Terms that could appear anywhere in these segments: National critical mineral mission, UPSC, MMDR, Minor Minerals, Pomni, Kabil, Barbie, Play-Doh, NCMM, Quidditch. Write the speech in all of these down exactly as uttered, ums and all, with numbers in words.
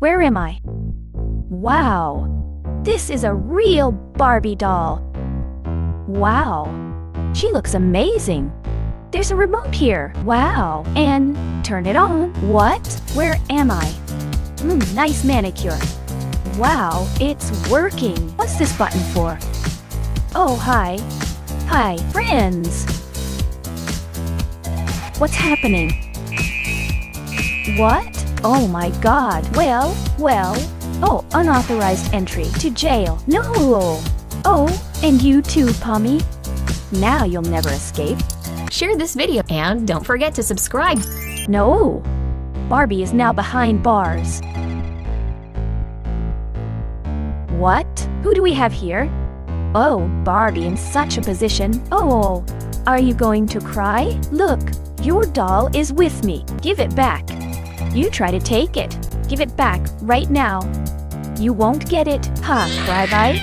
Where am I? Wow! This is a real Barbie doll! Wow! She looks amazing! There's a remote here! Wow! And turn it on! What? Where am I? Mm, nice manicure! Wow! It's working! What's this button for? Oh, hi! Hi, friends! What's happening? What? Oh my god! Well, well... Oh, unauthorized entry to jail! No! Oh, and you too, Pommy! Now you'll never escape! Share this video and don't forget to subscribe! No! Barbie is now behind bars! What? Who do we have here? Oh, Barbie in such a position! Oh! Are you going to cry? Look! Your doll is with me! Give it back! You try to take it! Give it back, right now! You won't get it! Huh, Cryby?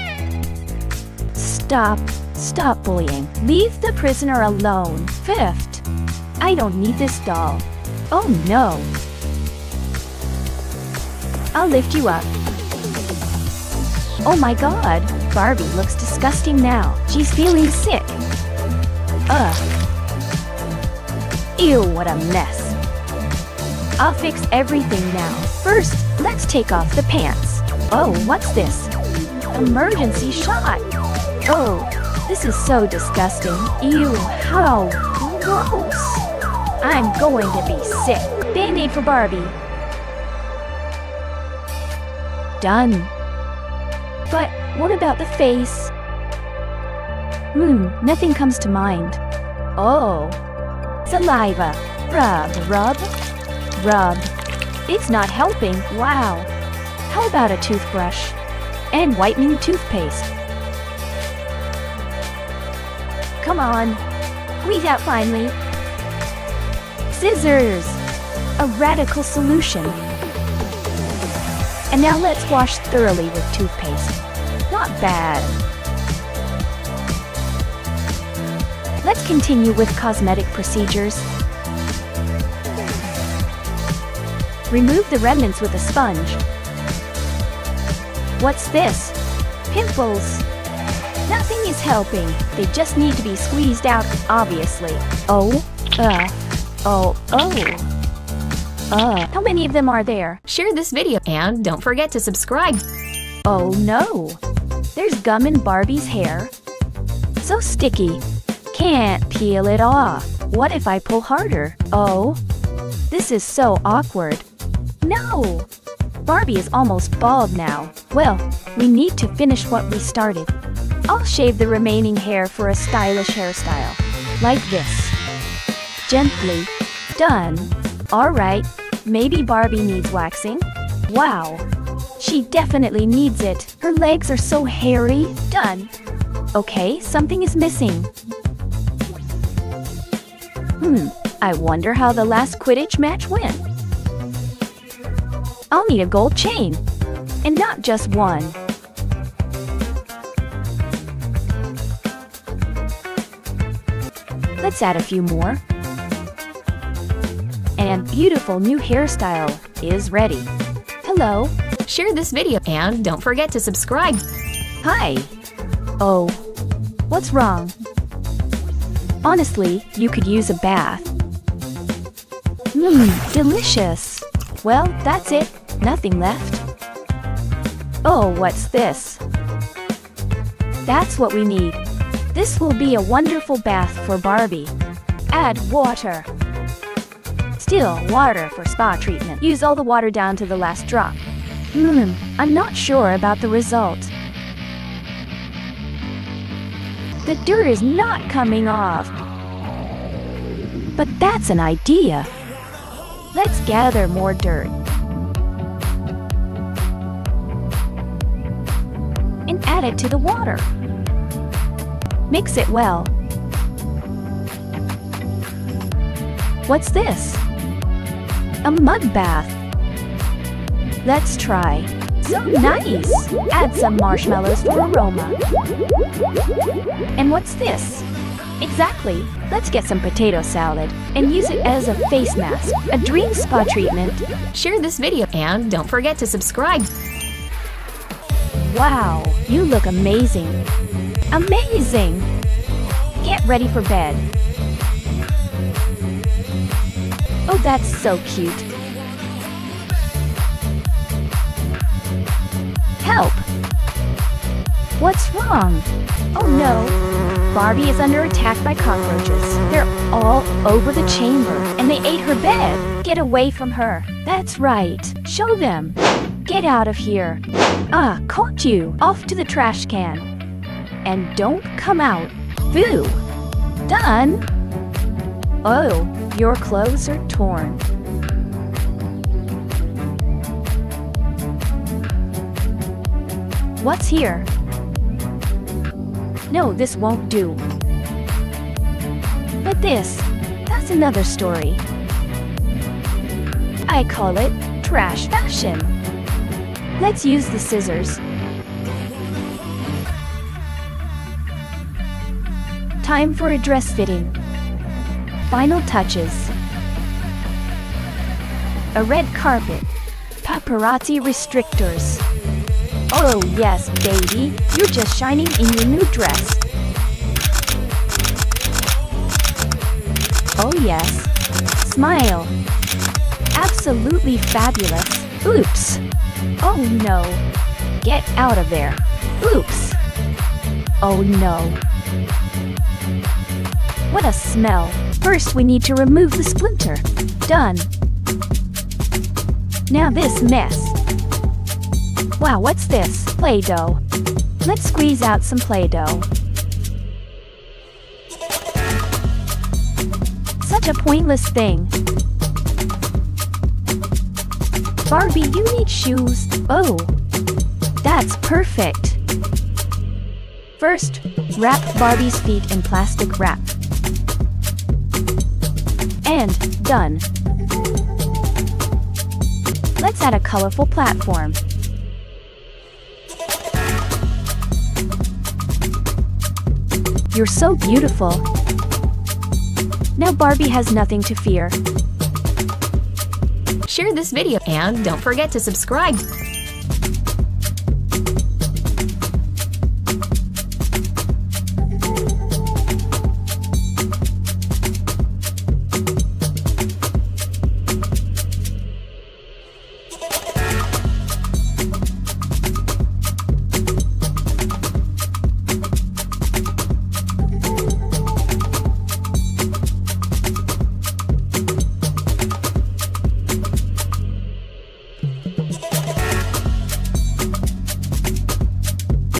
Stop! Stop bullying! Leave the prisoner alone! Fifth! I don't need this doll! Oh no! I'll lift you up! Oh my god! Barbie looks disgusting now! She's feeling sick! Ugh! Ew, what a mess! I'll fix everything now. First, let's take off the pants. Oh, what's this? Emergency shot! Oh, this is so disgusting. Ew, how gross! I'm going to be sick. Band-aid for Barbie. Done. But what about the face? Hmm, nothing comes to mind. Oh. Saliva. Rub, rub. Rub. It's not helping. Wow. How about a toothbrush? And whitening toothpaste. Come on. Squeeze out finally. Scissors. A radical solution. And now let's wash thoroughly with toothpaste. Not bad. Let's continue with cosmetic procedures. Remove the remnants with a sponge. What's this? Pimples! Nothing is helping. They just need to be squeezed out, obviously. Oh, uh, oh, oh. Uh, how many of them are there? Share this video and don't forget to subscribe. Oh no! There's gum in Barbie's hair. So sticky. Can't peel it off. What if I pull harder? Oh, this is so awkward. No! Barbie is almost bald now. Well, we need to finish what we started. I'll shave the remaining hair for a stylish hairstyle. Like this. Gently. Done. Alright, maybe Barbie needs waxing? Wow! She definitely needs it. Her legs are so hairy. Done. Okay, something is missing. Hmm, I wonder how the last Quidditch match went. I'll need a gold chain. And not just one. Let's add a few more. And beautiful new hairstyle is ready. Hello. Share this video and don't forget to subscribe. Hi. Oh. What's wrong? Honestly, you could use a bath. Mmm, delicious. Well, that's it. Nothing left. Oh, what's this? That's what we need. This will be a wonderful bath for Barbie. Add water. Still water for spa treatment. Use all the water down to the last drop. Hmm, I'm not sure about the result. The dirt is not coming off. But that's an idea. Let's gather more dirt. And add it to the water. Mix it well. What's this? A mud bath. Let's try. So nice! Add some marshmallows for aroma. And what's this? Exactly. Let's get some potato salad and use it as a face mask, a dream spa treatment. Share this video and don't forget to subscribe. Wow, you look amazing. Amazing! Get ready for bed. Oh, that's so cute. Help! What's wrong? Oh no! Barbie is under attack by cockroaches. They're all over the chamber, and they ate her bed. Get away from her. That's right. Show them. Get out of here. Ah, caught you. Off to the trash can. And don't come out. Boo! Done! Oh, your clothes are torn. What's here? No, this won't do. But this, that's another story. I call it trash fashion. Let's use the scissors. Time for a dress fitting. Final touches. A red carpet. Paparazzi restrictors. Oh yes, baby, you're just shining in your new dress. Oh yes. Smile. Absolutely fabulous. Oops. Oh no. Get out of there. Oops. Oh no. What a smell! First we need to remove the splinter. Done! Now this mess. Wow, what's this? Play-Doh. Let's squeeze out some Play-Doh. Such a pointless thing. Barbie, you need shoes. Oh, that's perfect. First, wrap Barbie's feet in plastic wrap. And done. Let's add a colorful platform. You're so beautiful. Now Barbie has nothing to fear. Share this video and don't forget to subscribe.